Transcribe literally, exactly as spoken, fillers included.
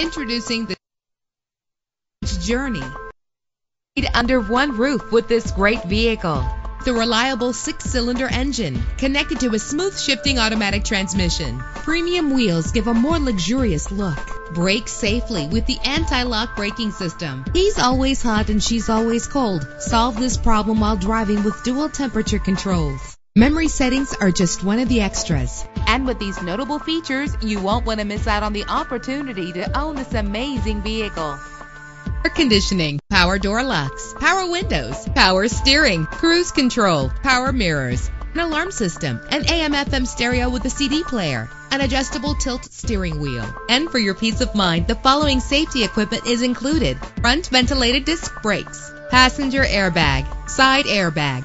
Introducing the Journey. Under one roof with this great vehicle. The reliable six-cylinder engine connected to a smooth shifting automatic transmission. Premium wheels give a more luxurious look. Brake safely with the anti-lock braking system. He's always hot and she's always cold. Solve this problem while driving with dual temperature controls. Memory settings are just one of the extras. And with these notable features, you won't want to miss out on the opportunity to own this amazing vehicle. Air conditioning, power door locks, power windows, power steering, cruise control, power mirrors, an alarm system, an A M F M stereo with a C D player, an adjustable tilt steering wheel. And for your peace of mind, the following safety equipment is included: front ventilated disc brakes, passenger airbag, side airbag,